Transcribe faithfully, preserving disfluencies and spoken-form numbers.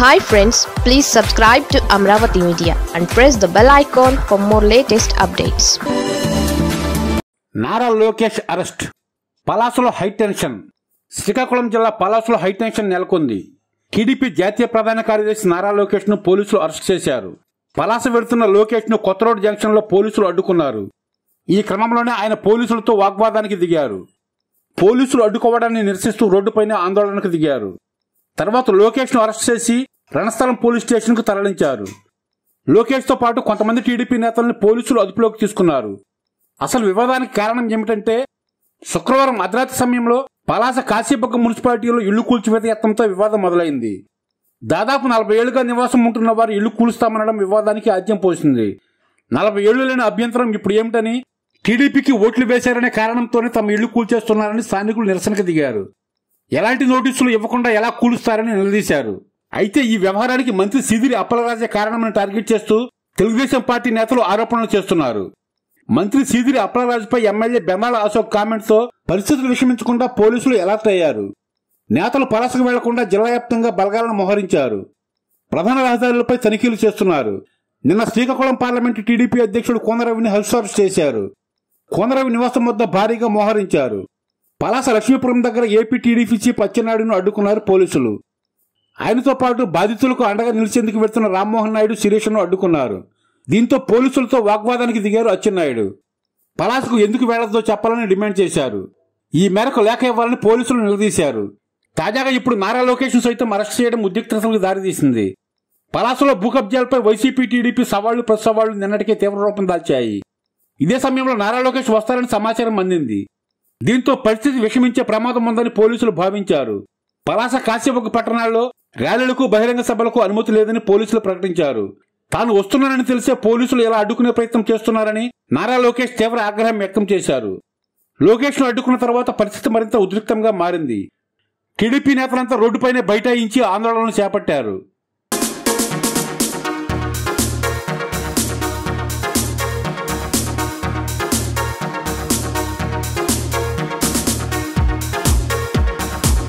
Hi friends, please subscribe to Amaravathi Media and press the bell icon for more latest updates. Nara Lokesh arrest. Palasolo high tension. Srikakulam jilla Palasolo high tension nelkondi. T D P Jatiya Pradhana Karyadarshi Nara Lokesh nu polisulu arrest chesaru. Palasa velthunna Lokesh nu Kotta Road junction lo polisulu addukunnaru. Ee kramamlone ayana polisulato vagvadaniki digaru. Polisulu addukovadanni nirsistu road paina andolanaku digaru. Tarvata Lokesh nu arrest chesi Ranastalam police station ku taralincharu. Lokesh tho paatu kontamandi T D P netalanni polisulu adupuloki teesukunnaru. Asalu vivadaniki karanam emtante శుక్రవారం అర్ధరాత్రి సమయంలో పలాస కాశీపక్క మున్సిపాలిటీలో ఇల్లు కూల్చివేత యత్నంతో వివాదం మొదలైంది. దాదాపు నలభై ఏళ్లుగా నివాసం ఉంటున్న వారు ఇల్లు కూల్స్తామనడం వివాదానికి ఆజ్యం పోసింది. నలభై ఏళ్లు లేని అభ్యంతరం ఇప్పుడు ఏమిటని టీడీపీకి ఓట్లు వేశారనే కారణంతోనే తమ ఇల్లు కూల్చేస్తున్నారని స్థానికులు నిరసనకు దిగారు. ఎలాంటి నోటీసులు ఇవ్వకుండా ఎలా కూలుస్తారని నిలదీశారు. అయితే ఈ వ్యవహారానికి మంత్రి సిదిరి అప్పలరాజే కారణమని టార్గెట్ చేస్తూ తెలుగుదేశం పార్టీ నేతలు ఆరోపణలు చేస్తున్నారు. మంత్రి సిదిరి అప్పలరాజుపై ఎమ్మెల్యే బెమాల అశోక్ కామెంట్తో పరిస్థితులు విషమించకుండా పోలీసులు అలర్ట్ అయ్యారు. నేతలు పలాసకు వెళ్లకుండా జిల్లా వ్యాప్తంగా బలగాలను మోహరించారు. ప్రధాన రహదారులపై తనిఖీలు చేస్తున్నారు. నిన్న శ్రీకాకుళం పార్లమెంటు టీడీపీ అధ్యక్షుడు కోనరవిని హౌస్ అరెస్ట్ చేశారు. కోనరవి నివాసం వద్ద భారీగా మోహరించారు. పలాస లక్ష్మీపురం దగ్గర ఏపీ టీడీపీసీ పచ్చెన్నాయుడును అడ్డుకున్నారు పోలీసులు. ఆయనతో పాటు బాధితులకు అండగా నిలిచేందుకు వెళ్తున్న రామ్మోహన్ నాయుడు శిరీషను అడ్డుకున్నారు. దీంతో పోలీసులతో వాగ్వాదానికి దిగారు అచ్చెన్నాయుడు. పలాసకు ఎందుకు వెళ్లొద్దో చెప్పాలని డిమాండ్ చేశారు. ఈ మేరకు లేఖ ఇవ్వాలని పోలీసులు నిలదీశారు. తాజాగా ఇప్పుడు నారా లోకేష్ను సైతం అరెస్ట్ చేయడం ఉద్రిక్తతలకు దారితీసింది. పలాసలో భూకబ్జాలపై వైసీపీ టీడీపీ సవాళ్లు ప్రతిసవాళ్లు నిన్నటికే తీవ్ర రూపం దాల్చాయి. ఇదే సమయంలో నారా లోకేష్ వస్తారని సమాచారం అందింది. దీంతో పరిస్థితి విషమించే ప్రమాదం ఉందని పోలీసులు భావించారు. పలాస కాశ్యపకు పట్టణాల్లో ర్యాలీలకు బహిరంగ సభలకు అనుమతి లేదని పోలీసులు ప్రకటించారు. తాను వస్తున్నానని తెలిసే పోలీసులు ఇలా అడ్డుకునే ప్రయత్నం చేస్తున్నారని నారా లోకేష్ తీవ్ర ఆగ్రహం వ్యక్తం చేశారు. లోకేష్ను అడ్డుకున్న తర్వాత పరిస్థితి మరింత ఉద్రిక్తంగా మారింది. టీడీపీ నేతలంతా రోడ్డుపైనే బైఠాయించి ఆందోళనలు చేపట్టారు.